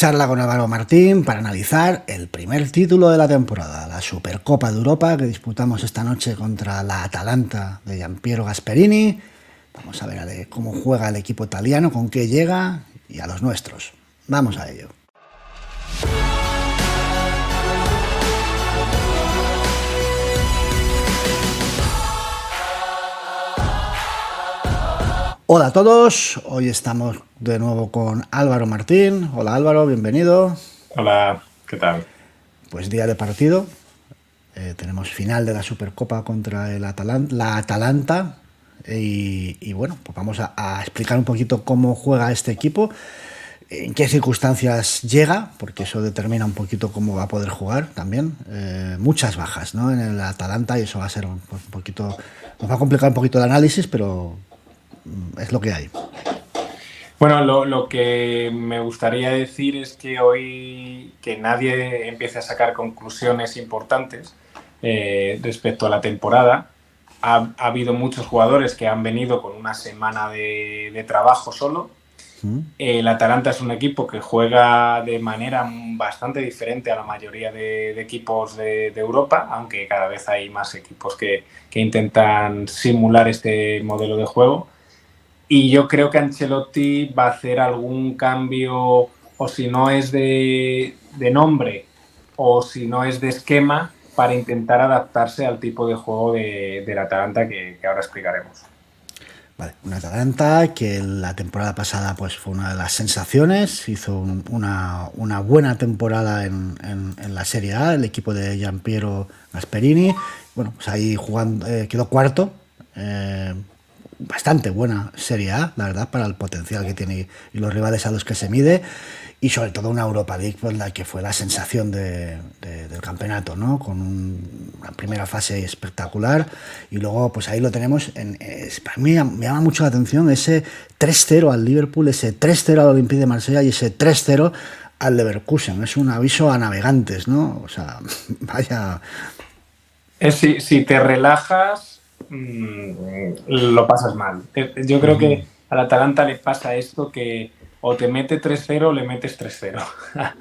Charla con Álvaro Martín para analizar el primer título de la temporada, la Supercopa de Europa que disputamos esta noche contra la Atalanta de Gian Piero Gasperini. Vamos a ver cómo juega el equipo italiano, con qué llega y a los nuestros. Vamos a ello. Hola a todos, hoy estamos de nuevo con Álvaro Martín. Hola Álvaro, bienvenido. Hola, ¿qué tal? Pues día de partido, tenemos final de la Supercopa contra el la Atalanta y bueno, pues vamos a explicar un poquito cómo juega este equipo, en qué circunstancias llega, porque eso determina un poquito cómo va a poder jugar también. Muchas bajas, ¿no?, en el Atalanta, y eso va a ser un poquito, nos va a complicar un poquito el análisis, pero es lo que hay. Bueno, lo que me gustaría decir es que hoy que nadie empiece a sacar conclusiones importantes respecto a la temporada. Ha habido muchos jugadores que han venido con una semana de trabajo solo. ¿Sí? El Atalanta es un equipo que juega de manera bastante diferente a la mayoría de equipos de Europa, aunque cada vez hay más equipos que intentan simular este modelo de juego. Y yo creo que Ancelotti va a hacer algún cambio, o si no es de nombre, o si no es de esquema, para intentar adaptarse al tipo de juego de la Atalanta que ahora explicaremos. Vale, una Atalanta que la temporada pasada pues fue una de las sensaciones, hizo una buena temporada en la Serie A, el equipo de Gian Piero Gasperini. Bueno, pues ahí jugando, quedó cuarto. Bastante buena Serie A, la verdad, para el potencial que tiene y los rivales a los que se mide, y sobre todo una Europa League, pues la que fue la sensación del campeonato, ¿no?, con una primera fase espectacular, y luego pues ahí lo tenemos. Para mí me llama mucho la atención ese 3-0 al Liverpool, ese 3-0 al Olympique de Marsella y ese 3-0 al Leverkusen. Es un aviso a navegantes, ¿no? O sea, vaya... Si te relajas, lo pasas mal. Yo creo que al Atalanta le pasa esto, que o te mete 3-0 o le metes 3-0.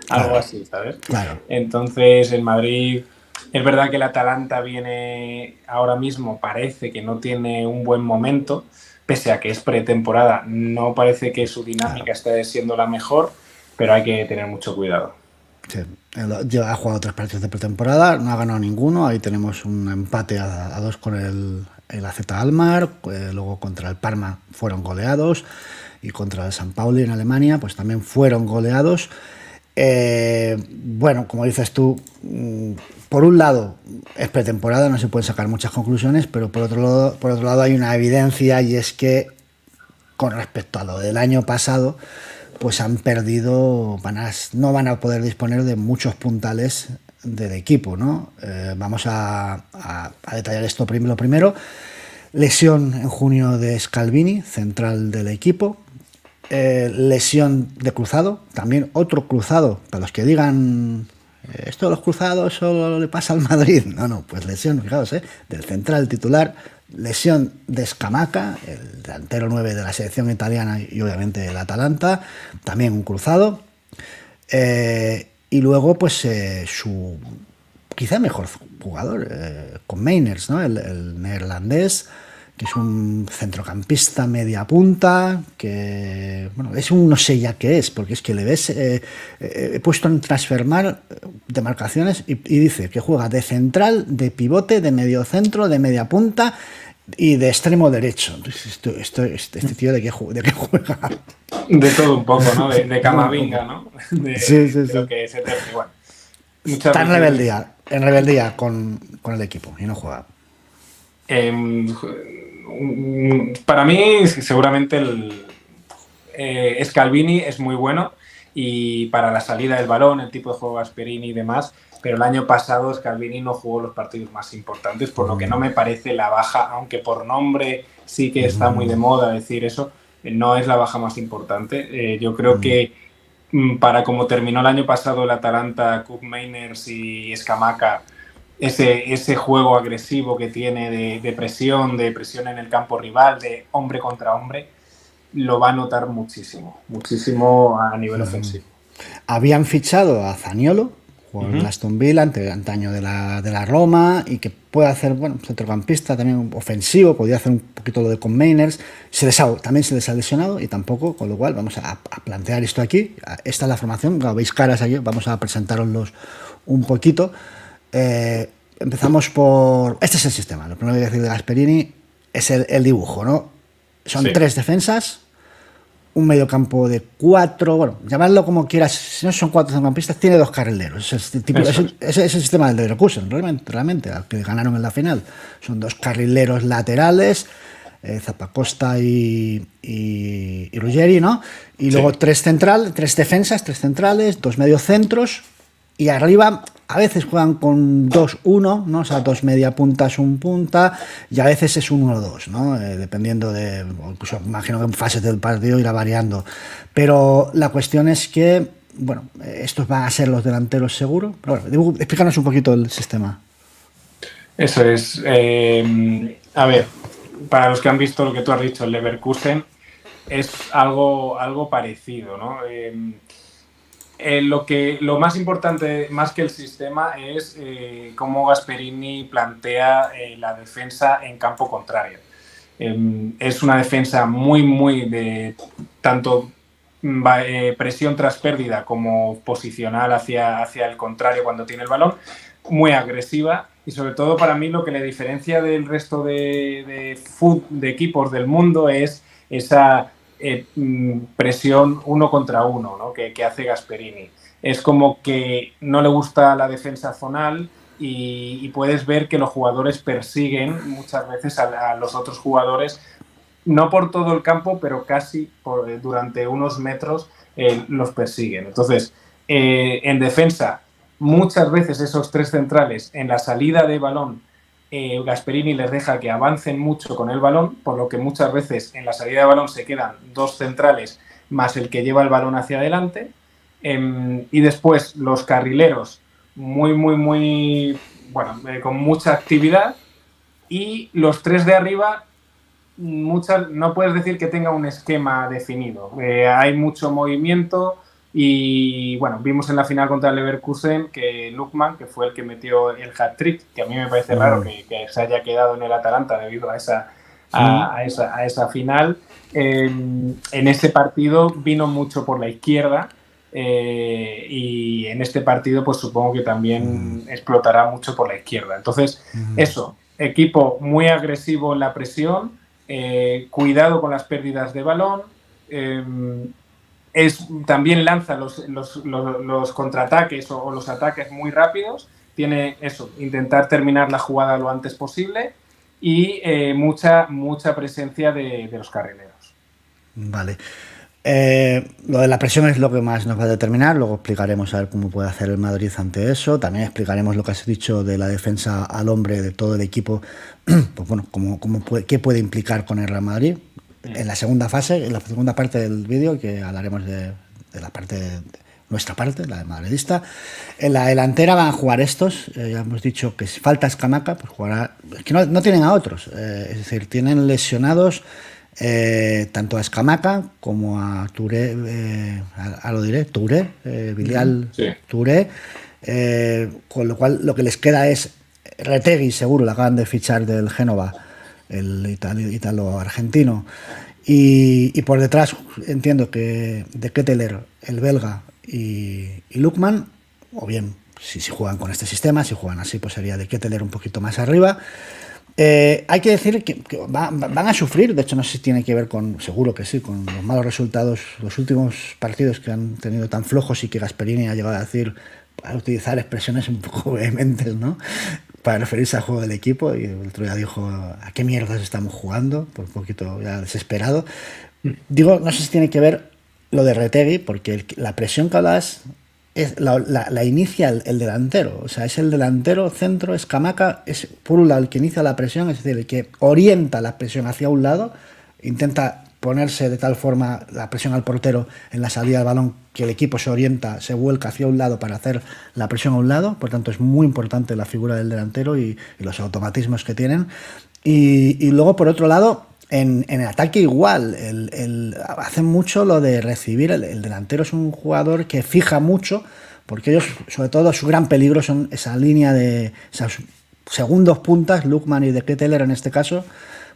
Algo así, ¿sabes? Claro. Entonces, en Madrid, es verdad que el Atalanta viene ahora mismo, parece que no tiene un buen momento, pese a que es pretemporada, no parece que su dinámica esté siendo la mejor, pero hay que tener mucho cuidado. Sí. Ha jugado 3 partidos de pretemporada, no ha ganado ninguno. Ahí tenemos un empate a 2 con el AZ Almar, luego contra el Parma fueron goleados, y contra el San Pauli en Alemania pues también fueron goleados. Bueno, como dices tú, por un lado es pretemporada, no se pueden sacar muchas conclusiones, pero por otro lado hay una evidencia, y es que con respecto a lo del año pasado pues han perdido, no van a poder disponer de muchos puntales del equipo, ¿no? Vamos a detallar esto primero. Lesión en junio de Scalvini, central del equipo. Lesión de cruzado, también otro cruzado. Para los que digan, esto de los cruzados solo le pasa al Madrid. No, pues lesión, fijaos, del central titular. Lesión de Scamacca, el delantero 9 de la selección italiana y obviamente el Atalanta, también un cruzado. Y luego, pues su quizá mejor jugador, Koopmeiners, ¿no?, el neerlandés, que es un centrocampista media punta, que bueno, es un no sé ya qué es, porque es que le ves, he puesto en Transfermarkt demarcaciones y dice que juega de central, de pivote, de medio centro, de media punta y de extremo derecho. Este tío ¿de qué juega? De todo un poco, ¿no? De Camavinga, ¿no? Sí. Creo que ese tercio, bueno, está en rebeldía con el equipo y no juega. Para mí, seguramente Scalvini es muy bueno, y para la salida del balón, el tipo de juego Gasperini y demás, pero el año pasado Scalvini no jugó los partidos más importantes, por lo que no me parece la baja, aunque por nombre sí que está muy de moda decir eso, no es la baja más importante. Yo creo que para como terminó el año pasado el Atalanta, Koopmeiners y Scamacca, ese juego agresivo que tiene de presión en el campo rival, de hombre contra hombre, lo va a notar muchísimo a nivel ofensivo. Habían fichado a Zaniolo, jugador del Aston Villa, antaño de la Roma, y que puede hacer, bueno, centrocampista también ofensivo, podía hacer un poquito lo de Koopmeiners. También se les ha lesionado y tampoco, con lo cual vamos a plantear esto aquí. Esta es la formación, como veis caras aquí, vamos a presentaroslos un poquito. Empezamos por... Este es el sistema, lo primero que voy a decir de Gasperini es el dibujo, ¿no? Son tres defensas, un mediocampo de 4, bueno, llamadlo como quieras, si no son 4 centrocampistas, tiene 2 carrileros. Es el sistema del Leverkusen, realmente, al que ganaron en la final. Son 2 carrileros laterales, Zapacosta y Ruggeri, ¿no? Y luego 3 defensas, 3 centrales, 2 mediocentros, y arriba a veces juegan con 2-1, ¿no? O sea, 2 media puntas, 1 punta, y a veces es 1-2, ¿no? Dependiendo de... Incluso imagino que en fases del partido irá variando. Pero la cuestión es que, bueno, estos van a ser los delanteros seguro. Pero bueno, explícanos un poquito el sistema. Eso es. A ver, para los que han visto lo que tú has dicho, el Leverkusen es algo parecido, ¿no? Lo más importante, más que el sistema, es cómo Gasperini plantea la defensa en campo contrario. Es una defensa muy de tanto presión tras pérdida como posicional hacia el contrario cuando tiene el balón, muy agresiva, y sobre todo para mí lo que le diferencia del resto de equipos del mundo es esa... presión 1 contra 1, ¿no? que hace Gasperini. Es como que no le gusta la defensa zonal y puedes ver que los jugadores persiguen muchas veces a los otros jugadores, no por todo el campo, pero casi durante unos metros los persiguen. Entonces, en defensa, muchas veces esos 3 centrales en la salida de balón, Gasperini les deja que avancen mucho con el balón, por lo que muchas veces en la salida de balón se quedan 2 centrales más el que lleva el balón hacia adelante, y después los carrileros muy bueno, con mucha actividad, y los 3 de arriba no puedes decir que tenga un esquema definido, hay mucho movimiento. Y bueno, vimos en la final contra el Leverkusen que Lukman, que fue el que metió el hat-trick, que a mí me parece raro que se haya quedado en el Atalanta debido a esa final, en ese partido vino mucho por la izquierda, y en este partido pues supongo que también explotará mucho por la izquierda. Entonces eso, equipo muy agresivo en la presión, cuidado con las pérdidas de balón, también lanza los contraataques o los ataques muy rápidos, tiene eso, intentar terminar la jugada lo antes posible y mucha presencia de los carrileros. Vale. Lo de la presión es lo que más nos va a determinar, luego explicaremos a ver cómo puede hacer el Madrid ante eso, también explicaremos lo que has dicho de la defensa al hombre de todo el equipo, pues bueno, qué puede implicar con el Real Madrid. En la segunda fase, en la segunda parte del vídeo, que hablaremos de la parte de nuestra parte, la de madridista. En la delantera van a jugar estos, ya hemos dicho que si falta Scamacca, pues jugará... Es que no tienen a otros, es decir, tienen lesionados tanto a Scamacca como a Touré, Touré, Bilial, Touré, con lo cual lo que les queda es Retegui, seguro, la acaban de fichar del Génova, el italo-argentino, y por detrás entiendo que De Ketelaere, el belga, y Lookman, o bien si juegan con este sistema, si juegan así, pues sería De Ketelaere un poquito más arriba. Hay que decir que van a sufrir, de hecho no sé si tiene que ver con, seguro que sí, con los malos resultados, los últimos partidos que han tenido tan flojos y que Gasperini ha llegado a decir, a utilizar expresiones un poco vehementes, ¿no?, para referirse al juego del equipo, y el otro día dijo ¿a qué mierdas estamos jugando? Por un poquito ya desesperado. Digo, no sé si tiene que ver lo de Retegui, porque la presión que hablas es la inicia el delantero, o sea, es el delantero centro, Scamacca es por un lado el que inicia la presión, es decir, el que orienta la presión hacia un lado, intenta ponerse de tal forma la presión al portero en la salida del balón que el equipo se orienta, se vuelca hacia un lado para hacer la presión a un lado, por tanto es muy importante la figura del delantero y los automatismos que tienen, y luego por otro lado En el ataque igual, hacen mucho lo de recibir, el delantero es un jugador que fija mucho, porque ellos, sobre todo, su gran peligro son esa línea de esos segundos puntas, Lookman y De Ketelaere en este caso,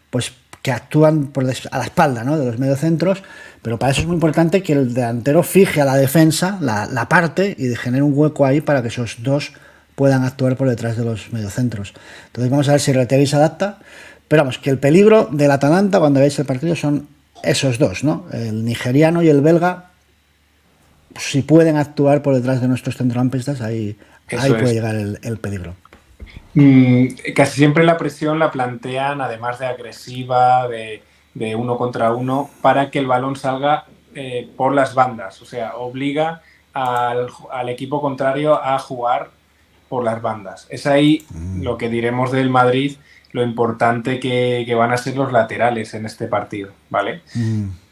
pues que actúan a la espalda, ¿no?, de los mediocentros, pero para eso es muy importante que el delantero fije a la defensa, la parte, y genere un hueco ahí para que esos dos puedan actuar por detrás de los mediocentros. Entonces vamos a ver si Retegui se adapta. Pero vamos, que el peligro del Atalanta cuando veáis el partido son esos dos, ¿no? El nigeriano y el belga, pues si pueden actuar por detrás de nuestros centrocampistas, ahí puede llegar el peligro. Casi siempre la presión la plantean, además de agresiva, de uno contra uno, para que el balón salga por las bandas. O sea, obliga al equipo contrario a jugar por las bandas. Es ahí lo que diremos del Madrid, lo importante que van a ser los laterales en este partido, ¿vale?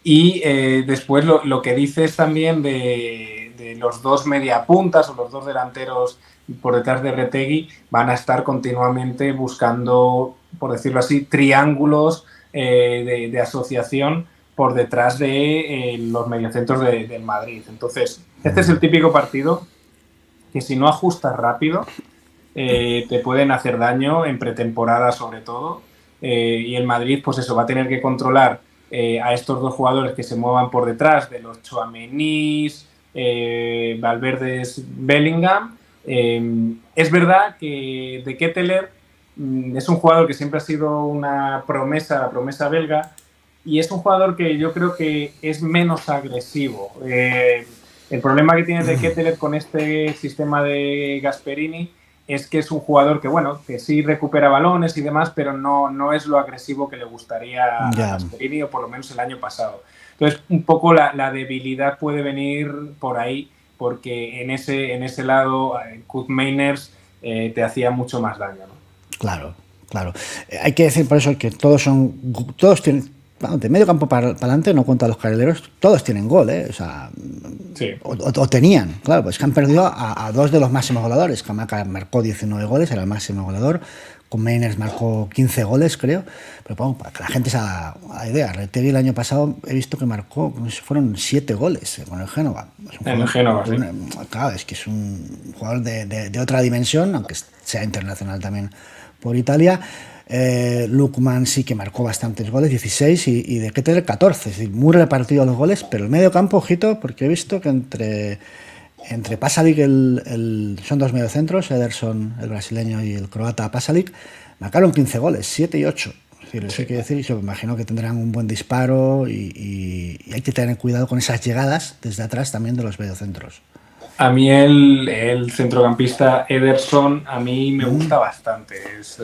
Y después lo que dices también de los dos mediapuntas o los dos delanteros por detrás de Retegui, van a estar continuamente buscando, por decirlo así, triángulos de asociación por detrás de los mediocentros del Madrid. Entonces, este es el típico partido que si no ajustas rápido, te pueden hacer daño en pretemporada sobre todo, y el Madrid pues eso va a tener que controlar a estos dos jugadores que se muevan por detrás de los Tchouameni, Valverde, Bellingham. Es verdad que De Ketelaere es un jugador que siempre ha sido una promesa, la promesa belga, y es un jugador que yo creo que es menos agresivo. El problema que tiene De Ketelaere con este sistema de Gasperini es que es un jugador que, bueno, que sí recupera balones y demás, pero no es lo agresivo que le gustaría a Gasperini, o por lo menos el año pasado. Entonces, un poco la debilidad puede venir por ahí, porque en ese lado, Koopmeiners te hacía mucho más daño, ¿no? Claro, claro. Hay que decir por eso que todos tienen, de medio campo para adelante, no cuenta los carrileros, todos tienen gol, ¿eh? O sea, sí. o tenían, claro, pues que han perdido a dos de los máximos goleadores. Scamacca marcó 19 goles, era el máximo goleador, Koopmeiners marcó 15 goles, creo, pero vamos, para que la gente se haga la idea, Retegui el año pasado he visto que marcó, fueron 7 goles con el Génova. En el Génova, sí. Claro, es que es un jugador de otra dimensión, aunque sea internacional también por Italia. Lukman sí que marcó bastantes goles, 16, y De Ketelaere 14, es decir, muy repartido los goles, pero el medio campo, ojito, porque he visto que entre Pasalic, son dos mediocentros, Ederson, el brasileño, y el croata Pasalic, marcaron 15 goles, 7 y 8, es decir, eso quiere decir, yo me imagino que tendrán un buen disparo, y hay que tener cuidado con esas llegadas desde atrás también de los mediocentros. A mí el centrocampista Ederson, a mí me gusta bastante, es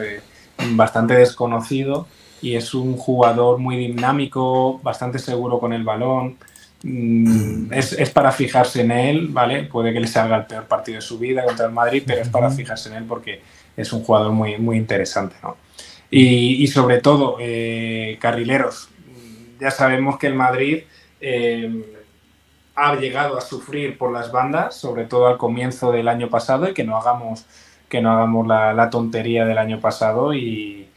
bastante desconocido y es un jugador muy dinámico, bastante seguro con el balón. Es para fijarse en él, ¿vale? Puede que le salga el peor partido de su vida contra el Madrid, pero es para fijarse en él porque es un jugador muy, muy interesante, ¿no? Y sobre todo, carrileros. Ya sabemos que el Madrid ha llegado a sufrir por las bandas, sobre todo al comienzo del año pasado, y que no hagamos la tontería del año pasado y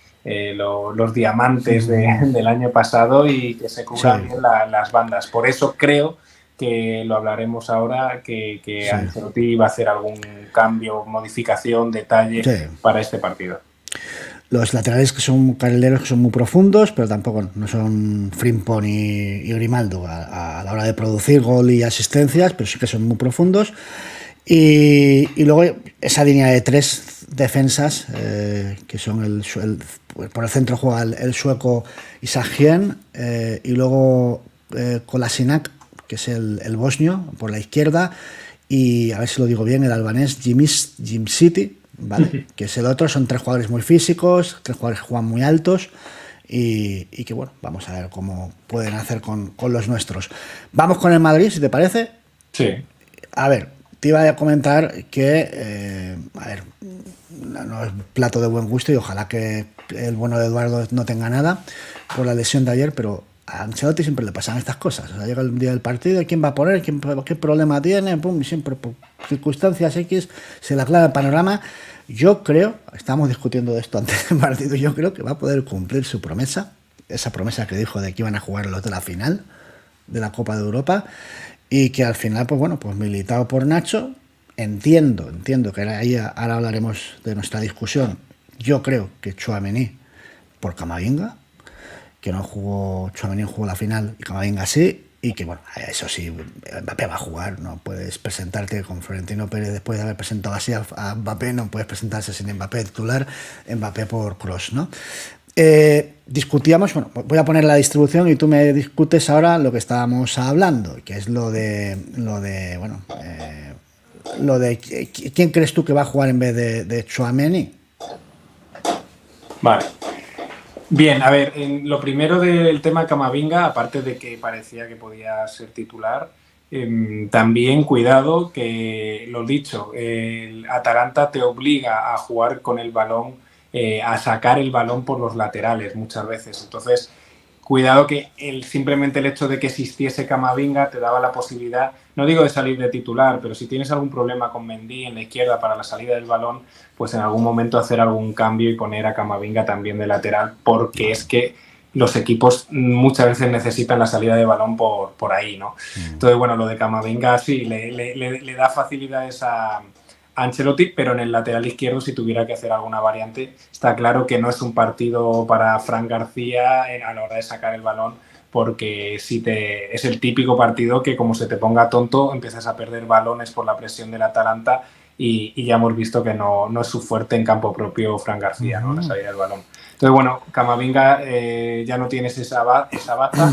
los diamantes del año pasado, y que se cubran bien las bandas. Por eso creo que lo hablaremos ahora, que Ancelotti va a hacer algún cambio, modificación, detalle para este partido. Los laterales que son carrileros, que son muy profundos, pero tampoco no son Frimpong y Grimaldo a la hora de producir gol y asistencias, pero sí que son muy profundos. Y luego esa línea de 3 defensas, que son por el centro juega el sueco Isaac Hien, y luego Kolasinac, que es el bosnio, por la izquierda, y a ver si lo digo bien, el albanés Djimsiti, ¿vale? Que es el otro. Son 3 jugadores muy físicos, 3 jugadores que juegan muy altos, y que bueno, vamos a ver cómo pueden hacer con los nuestros. Vamos con el Madrid, si te parece. Sí. A ver. Te iba a comentar que, a ver, no es plato de buen gusto y ojalá que el bueno de Eduardo no tenga nada por la lesión de ayer, pero a Ancelotti siempre le pasan estas cosas. O sea, llega el día del partido, ¿quién va a poner? ¿Qué problema tiene? Pum, siempre por circunstancias X se le aclara el panorama. Yo creo, estamos discutiendo de esto antes del partido, yo creo que va a poder cumplir su promesa esa promesa que dijo de que iban a jugar los de la final de la Copa de Europa, y que al final, pues bueno, pues Militao por Nacho, entiendo que ahí ahora hablaremos de nuestra discusión. Yo creo que Tchouameni por Camavinga, que no jugó, Tchouameni jugó la final y Camavinga sí, y que bueno, eso sí, Mbappé va a jugar, no puedes presentarte con Florentino Pérez después de haber presentado así a Mbappé, no puedes presentarse sin Mbappé titular, Mbappé por Kroos, ¿no? Discutíamos, bueno, voy a poner la distribución y tú me discutes ahora lo que estábamos hablando, que es lo de quién crees tú que va a jugar en vez de Tchouameni. Vale. Bien, a ver, lo primero del tema Camavinga, aparte de que parecía que podía ser titular, también cuidado que, lo dicho, el Atalanta te obliga a jugar con el balón, a sacar el balón por los laterales muchas veces. Entonces, cuidado que simplemente el hecho de que existiese Camavinga te daba la posibilidad, no digo de salir de titular, pero si tienes algún problema con Mendy en la izquierda para la salida del balón, pues en algún momento hacer algún cambio y poner a Camavinga también de lateral, porque es que los equipos muchas veces necesitan la salida de balón por ahí, ¿no? Entonces, bueno, lo de Camavinga sí, le da facilidades a Ancelotti, pero en el lateral izquierdo, si tuviera que hacer alguna variante, está claro que no es un partido para Fran García a la hora de sacar el balón, porque es el típico partido que, como se te ponga tonto, empiezas a perder balones por la presión del Atalanta, y ya hemos visto que no es su fuerte en campo propio Fran García, ¿no? La salida del balón. Entonces, bueno, Camavinga ya no tienes esa baza.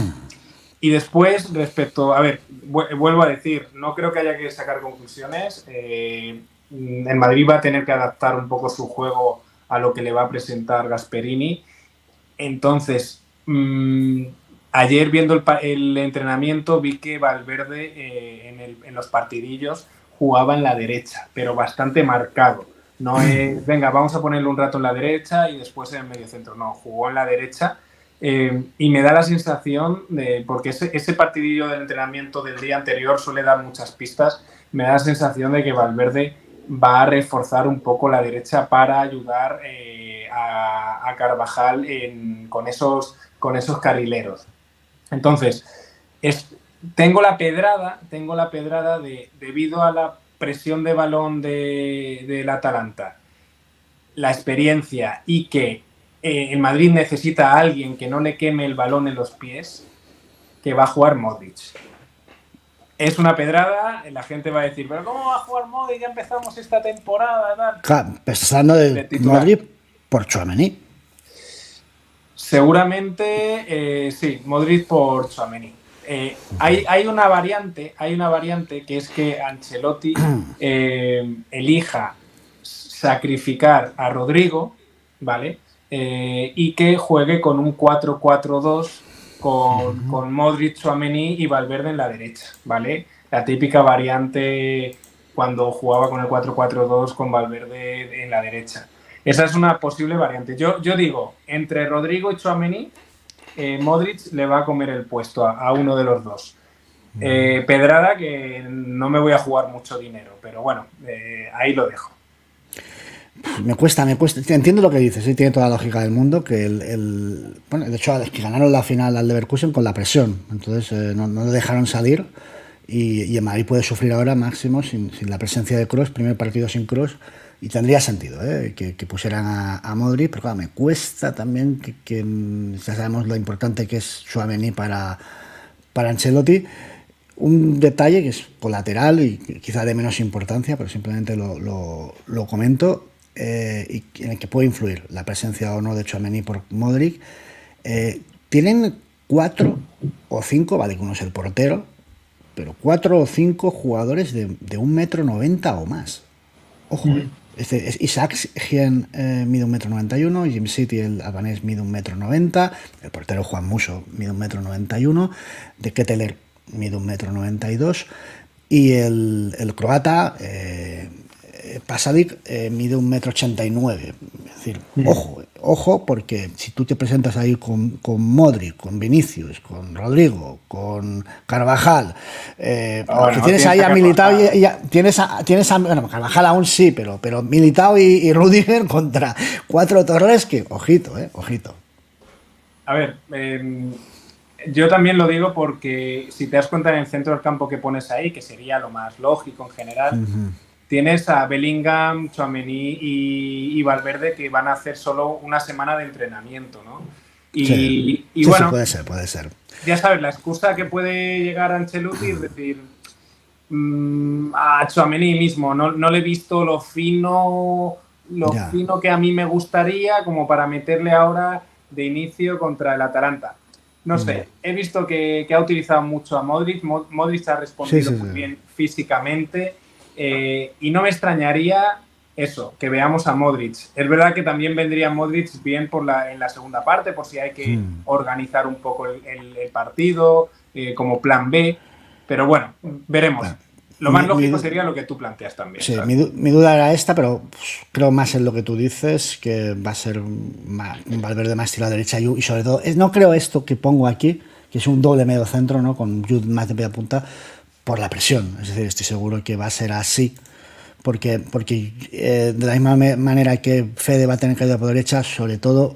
Y después, respecto... A ver, vuelvo a decir, no creo que haya que sacar conclusiones. En Madrid va a tener que adaptar un poco su juego a lo que le va a presentar Gasperini. Entonces, ayer viendo el entrenamiento vi que Valverde en los partidillos jugaba en la derecha, pero bastante marcado. No es, venga, vamos a ponerle un rato en la derecha y después en el mediocentro. No, jugó en la derecha. Y me da la sensación, porque ese partidillo del entrenamiento del día anterior suele dar muchas pistas, me da la sensación de que Valverde va a reforzar un poco la derecha para ayudar a Carvajal con esos carrileros. Entonces, tengo la pedrada debido a la presión de balón del Atalanta, la experiencia, y que el Madrid necesita a alguien que no le queme el balón en los pies, que va a jugar Modric. Es una pedrada, la gente va a decir, pero ¿cómo va a jugar Modric? Ya empezamos esta temporada, tal. Claro, empezando de Modric por Tchouameni. Seguramente, sí, Modric por Tchouameni. Hay una variante que es que Ancelotti elija sacrificar a Rodrigo, ¿vale? Y que juegue con un 4-4-2 con Modric, Tchouameni y Valverde en la derecha, ¿vale? La típica variante cuando jugaba con el 4-4-2 con Valverde en la derecha. Esa es una posible variante. Yo digo, entre Rodrigo y Tchouameni, Modric le va a comer el puesto a uno de los dos. Pedrada que no me voy a jugar mucho dinero, pero bueno, ahí lo dejo. Me cuesta. Entiendo lo que dices, sí, tiene toda la lógica del mundo. Que bueno, de hecho, es que ganaron la final al Leverkusen con la presión. Entonces, no le dejaron salir. Y el Madrid puede sufrir ahora máximo sin la presencia de Kroos. Primer partido sin Kroos. Y tendría sentido que pusieran a Modric. Pero claro, me cuesta también que ya sabemos lo importante que es Tchouameni para Ancelotti. Un detalle que es colateral y quizá de menos importancia, pero simplemente lo comento. Y en el que puede influir la presencia o no de Tchouameni por Modric. Tienen 4 o 5, vale que uno es el portero, pero 4 o 5 jugadores de 1,90 m o más. Ojo, Isaac Hien mide 1,91 m, Djimsiti, el albanés, mide 1,90 m, el portero Juan Musso mide 1,91 m, De Ketelaere mide 1,92 m y el croata... Pasalic mide 1,89 m. Es decir, ojo, porque si tú te presentas ahí con Modric, con Vinicius, con Rodrigo, con Carvajal, porque tienes ahí a Militao y bueno, Carvajal aún sí, pero Militao y Rudiger contra 4 Torres, que ojito, ojito. A ver, yo también lo digo porque si te das cuenta en el centro del campo que pones ahí, que sería lo más lógico en general, tienes a Bellingham, Tchouameni y Valverde que van a hacer solo una semana de entrenamiento, ¿no? Y, sí, y sí, bueno, sí, puede ser. Ya sabes, la excusa que puede llegar Ancelotti es decir, a Tchouameni mismo, no le he visto lo fino que a mí me gustaría como para meterle ahora de inicio contra el Atalanta. No sé, he visto que ha utilizado mucho a Modric. Modric ha respondido muy bien físicamente y no me extrañaría eso, que veamos a Modric. Es verdad que también vendría Modric bien en la segunda parte, por si hay que organizar un poco el partido como plan B, pero bueno, veremos. Claro. Lo más lógico sería lo que tú planteas también. Sí, mi duda era esta, pero creo más en lo que tú dices, que va a ser un Valverde más tirado a la derecha y sobre todo, no creo esto que pongo aquí, que es un doble medio centro, ¿no? Con Jude más de media punta, por la presión. Es decir, estoy seguro que va a ser así, porque de la misma manera que Fede va a tener que ayudar por derecha, sobre todo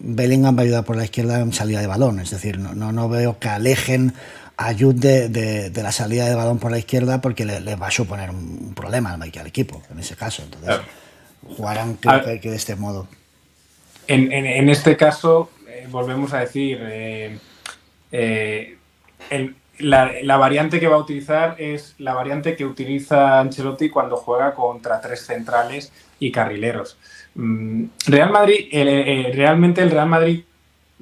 Bellingham va a ayudar por la izquierda en salida de balón. Es decir, no veo que alejen Ayude de la salida de balón por la izquierda porque le va a suponer un problema al equipo en ese caso. Entonces, claro, jugarán creo que de este modo. En este caso, volvemos a decir, la variante que va a utilizar es la variante que utiliza Ancelotti cuando juega contra tres centrales y carrileros. Realmente el Real Madrid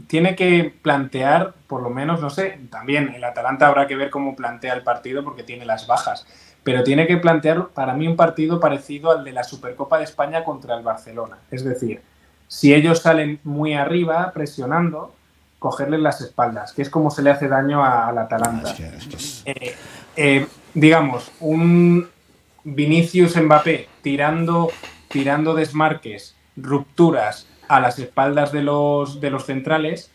tiene que plantear, por lo menos, no sé, también el Atalanta habrá que ver cómo plantea el partido porque tiene las bajas, pero tiene que plantear para mí un partido parecido al de la Supercopa de España contra el Barcelona. Es decir, si ellos salen muy arriba presionando, cogerles las espaldas, que es como se le hace daño al Atalanta. Digamos, un Vinicius Mbappé tirando desmarques, rupturas a las espaldas de los centrales,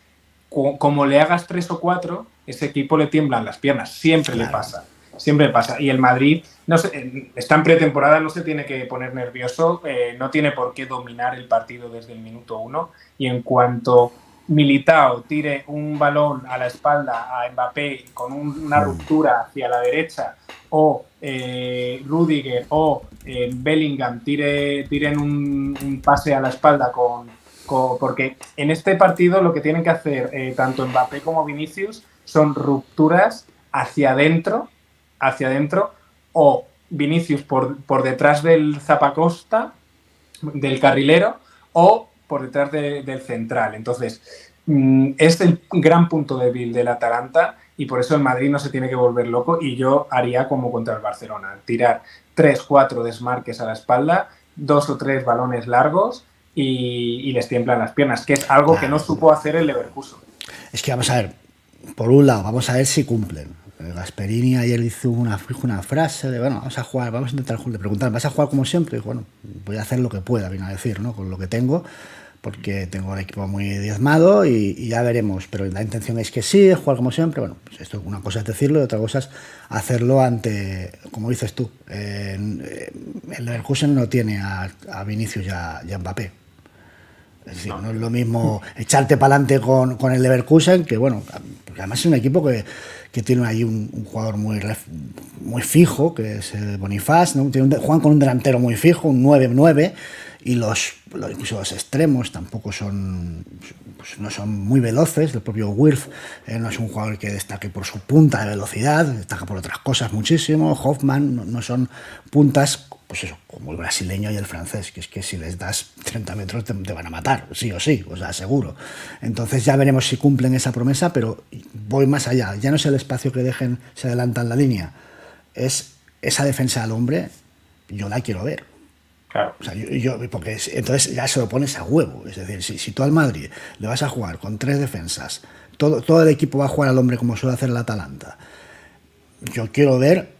como le hagas 3 o 4, ese equipo le tiemblan las piernas. Siempre le pasa, siempre pasa. Y el Madrid, no sé, está en pretemporada, no se tiene que poner nervioso, no tiene por qué dominar el partido desde el minuto 1. Y en cuanto Militao tire un balón a la espalda a Mbappé con una ruptura hacia la derecha, o Rudiger o Bellingham tiren un pase a la espalda porque en este partido lo que tienen que hacer tanto Mbappé como Vinicius son rupturas hacia adentro, o Vinicius por detrás del Zapacosta, del carrilero, o por detrás del central. Entonces, es el gran punto débil del Atalanta y por eso el Madrid no se tiene que volver loco, y yo haría como contra el Barcelona, tirar 3-4 desmarques a la espalda, 2 o 3 balones largos y les tiemblan las piernas, que es algo que no supo hacer el Leverkusen. Es que vamos a ver, por un lado, vamos a ver si cumplen. Gasperini ayer hizo una frase de, bueno, vamos a jugar, vamos a intentar jugar, le preguntaron, ¿vas a jugar como siempre? Y bueno, voy a hacer lo que pueda, vino a decir, ¿no? Con lo que tengo, porque tengo el equipo muy diezmado y ya veremos, pero la intención es que sí, es jugar como siempre. Bueno, pues esto una cosa es decirlo y otra cosa es hacerlo ante, como dices tú, el Leverkusen no tiene a Vinicius y a Mbappé. Es decir, no es lo mismo echarte para adelante con el Leverkusen, que bueno, además es un equipo que tiene ahí un jugador muy fijo, que es Bonifaz, ¿no? Juegan con un delantero muy fijo, un 9-9, y incluso los extremos tampoco son, pues no son muy veloces. El propio Wirth no es un jugador que destaque por su punta de velocidad, destaca por otras cosas muchísimo. Hoffman no son puntas, pues eso, como el brasileño y el francés, que es que si les das 30 metros te van a matar, sí o sí, o sea, seguro. Entonces ya veremos si cumplen esa promesa, pero voy más allá. Ya no es el espacio que dejen, se adelantan la línea. Es esa defensa al hombre, yo la quiero ver. Claro. O sea, porque entonces ya se lo pones a huevo. Es decir, si tú al Madrid le vas a jugar con 3 defensas, todo el equipo va a jugar al hombre como suele hacer el Atalanta, yo quiero ver...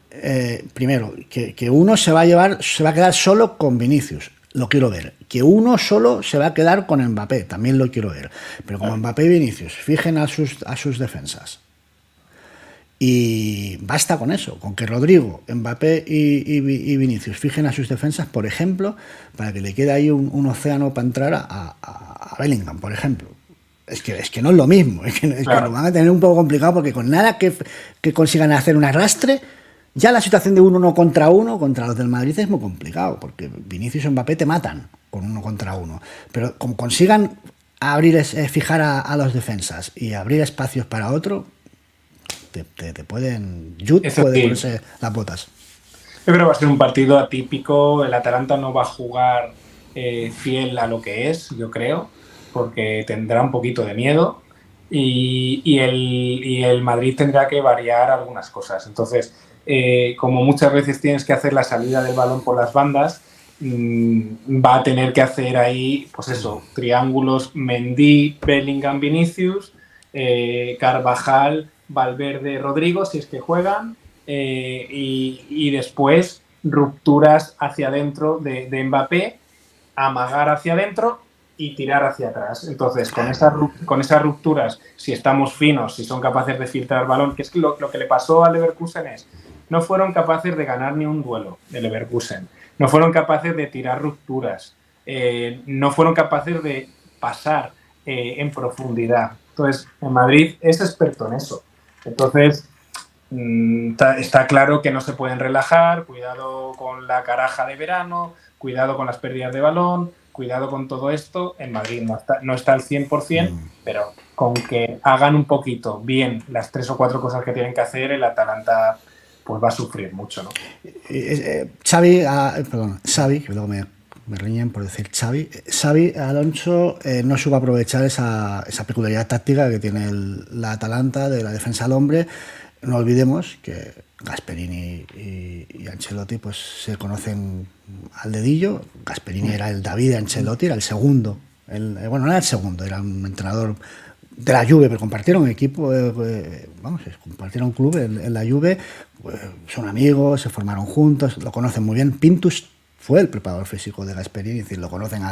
primero, que uno se va a quedar solo con Vinicius, lo quiero ver. Que uno solo se va a quedar con Mbappé, también lo quiero ver. Pero como Mbappé y Vinicius, fijen a sus defensas. Y basta con eso, con que Rodrigo, Mbappé y Vinicius fijen a sus defensas, por ejemplo, para que le quede ahí un océano para entrar a Bellingham, por ejemplo. Es que no es lo mismo, es que lo van a tener un poco complicado, porque con nada que consigan hacer un arrastre, ya la situación de uno contra los del Madrid es muy complicado, porque Vinicius y Mbappé te matan con 1 contra 1, pero como consigan abrir, fijar a los defensas y abrir espacios para otro, te pueden, puede ponerse las botas. Yo creo que va a ser un partido atípico. El Atalanta no va a jugar fiel a lo que es, yo creo, porque tendrá un poquito de miedo y el Madrid tendrá que variar algunas cosas. Entonces, como muchas veces tienes que hacer la salida del balón por las bandas, va a tener que hacer ahí, pues eso, triángulos Mendy, Bellingham, Vinicius, Carvajal, Valverde, Rodrigo, si es que juegan, y después rupturas hacia adentro de Mbappé, amagar hacia adentro y tirar hacia atrás. Entonces, con esas rupturas, si estamos finos, si son capaces de filtrar balón, que es lo que le pasó al Leverkusen, es no fueron capaces de ganar ni un duelo de Leverkusen, no fueron capaces de tirar rupturas, no fueron capaces de pasar en profundidad. Entonces, en Madrid es experto en eso. Entonces, está claro que no se pueden relajar, cuidado con la caraja de verano, cuidado con las pérdidas de balón, cuidado con todo esto. En Madrid no está al 100%, pero con que hagan un poquito bien las 3 o 4 cosas que tienen que hacer, el Atalanta pues va a sufrir mucho, ¿no? Xavi, que luego me riñen por decir Xavi. Xavi Alonso no supo aprovechar esa peculiaridad táctica que tiene la Atalanta de la defensa al hombre. No olvidemos que Gasperini y Ancelotti pues se conocen al dedillo. Gasperini era el David de Ancelotti, era el segundo. Bueno, no era el segundo, era un entrenador de la Juve, pero compartieron equipo, compartieron club en la Juve. Pues, son amigos, se formaron juntos, lo conocen muy bien. Pintus fue el preparador físico de Gasperini, es decir, lo conocen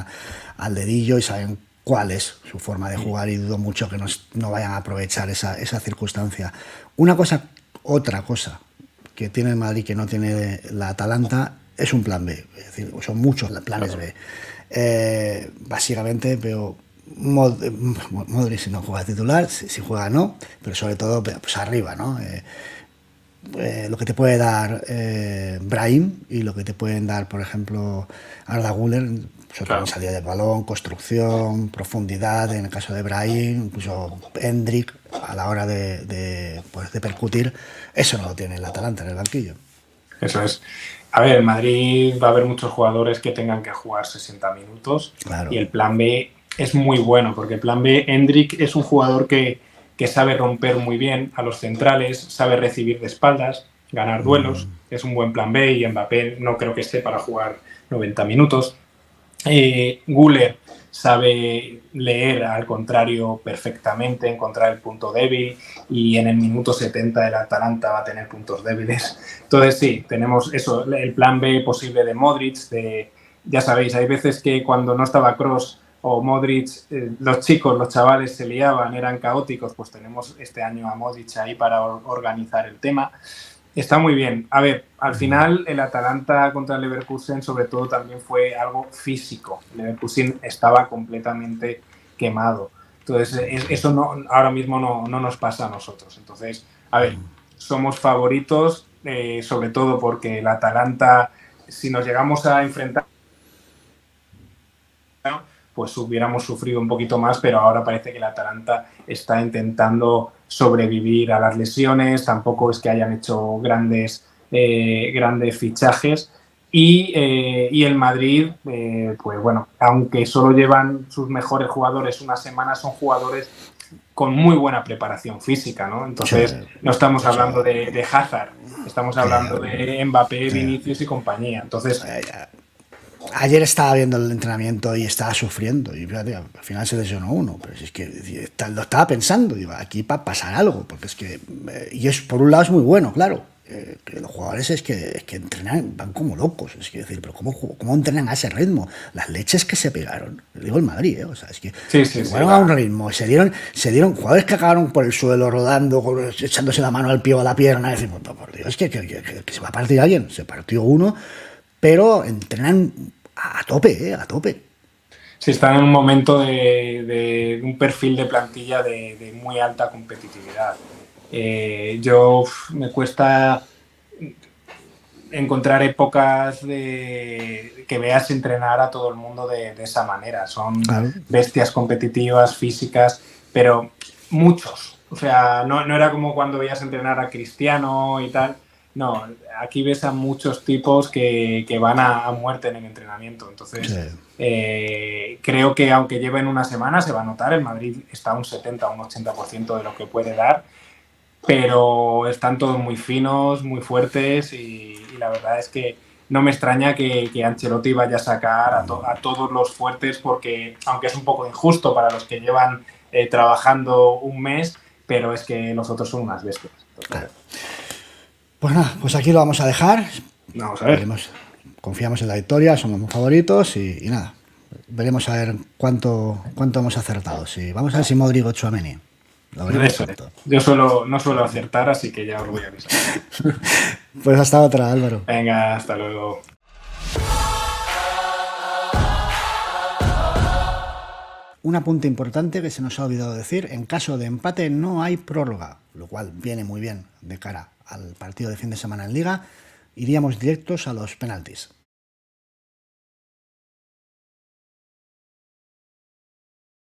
al dedillo y saben cuál es su forma de jugar, y dudo mucho que no vayan a aprovechar esa circunstancia. Otra cosa que tiene el Madrid que no tiene la Atalanta es un plan B, es decir, son muchos planes B. Básicamente veo Modric si no juega titular, si juega no, pero sobre todo pues arriba, ¿no? Lo que te puede dar Brahim y lo que te pueden dar, por ejemplo, Arda Güler, sobre todo en salida de balón, construcción, profundidad, en el caso de Brahim, incluso Endrick, a la hora de percutir, eso no lo tiene el Atalanta en el banquillo. Eso es. A ver, en Madrid va a haber muchos jugadores que tengan que jugar 60 minutos, claro, y el plan B es muy bueno, porque el plan B, Endrick es un jugador que sabe romper muy bien a los centrales, sabe recibir de espaldas, ganar duelos, es un buen plan B, y Mbappé no creo que esté para jugar 90 minutos. Güler sabe leer al contrario perfectamente, encontrar el punto débil, y en el minuto 70 el Atalanta va a tener puntos débiles. Entonces sí, tenemos eso, el plan B posible de Modric, ya sabéis, hay veces que cuando no estaba Kroos o Modric, los chavales se liaban, eran caóticos, pues tenemos este año a Modric ahí para organizar el tema. Está muy bien. A ver, al final el Atalanta contra el Leverkusen sobre todo también fue algo físico. El Leverkusen estaba completamente quemado. Entonces, eso ahora mismo no nos pasa a nosotros. Entonces, a ver, somos favoritos, sobre todo porque el Atalanta, si nos llegamos a enfrentar, pues hubiéramos sufrido un poquito más, pero ahora parece que el Atalanta está intentando sobrevivir a las lesiones, tampoco es que hayan hecho grandes fichajes, y el Madrid, pues bueno, aunque solo llevan sus mejores jugadores una semana, son jugadores con muy buena preparación física, ¿no? Entonces, no estamos hablando de Hazard, estamos hablando de Mbappé, Vinicius y compañía. Entonces, ayer estaba viendo el entrenamiento y estaba sufriendo, y fíjate, al final se lesionó uno, pero si es que lo estaba pensando, digo, aquí va a pasar algo, porque es que, y es por un lado es muy bueno, claro, que los jugadores es que entrenan, van como locos, es que decir, pero ¿cómo entrenan a ese ritmo? Las leches que se pegaron, digo el Madrid, o sea, es que fueron a un ritmo, se dieron jugadores que acabaron por el suelo rodando, echándose la mano al pie o a la pierna, y decimos, por Dios, es que se va a partir alguien, se partió uno, pero entrenan a tope, a tope. Sí, están en un momento de un perfil de plantilla de muy alta competitividad. Yo me cuesta encontrar épocas de que veas entrenar a todo el mundo de esa manera. Son bestias competitivas, físicas, pero muchos. O sea, no era como cuando veías entrenar a Cristiano y tal. No, aquí ves a muchos tipos que van a muerte en el entrenamiento. Entonces, creo que aunque lleven una semana, se va a notar. El Madrid está a un 70 o un 80% de lo que puede dar, pero están todos muy finos, muy fuertes y la verdad es que no me extraña que Ancelotti vaya a sacar a todos los fuertes porque, aunque es un poco injusto para los que llevan trabajando un mes, pero es que los otros son unas bestias. Entonces, pues nada, pues aquí lo vamos a dejar. Vamos a ver. Veremos, confiamos en la victoria, somos muy favoritos y nada. Veremos a ver cuánto hemos acertado. Sí, vamos a ver si Modrigo Tchouameni. Yo no suelo acertar, así que ya os voy a avisar. Pues hasta otra, Álvaro. Venga, hasta luego. Un apunte importante que se nos ha olvidado decir: en caso de empate no hay prórroga, lo cual viene muy bien de cara al partido de fin de semana en Liga. Iríamos directos a los penaltis.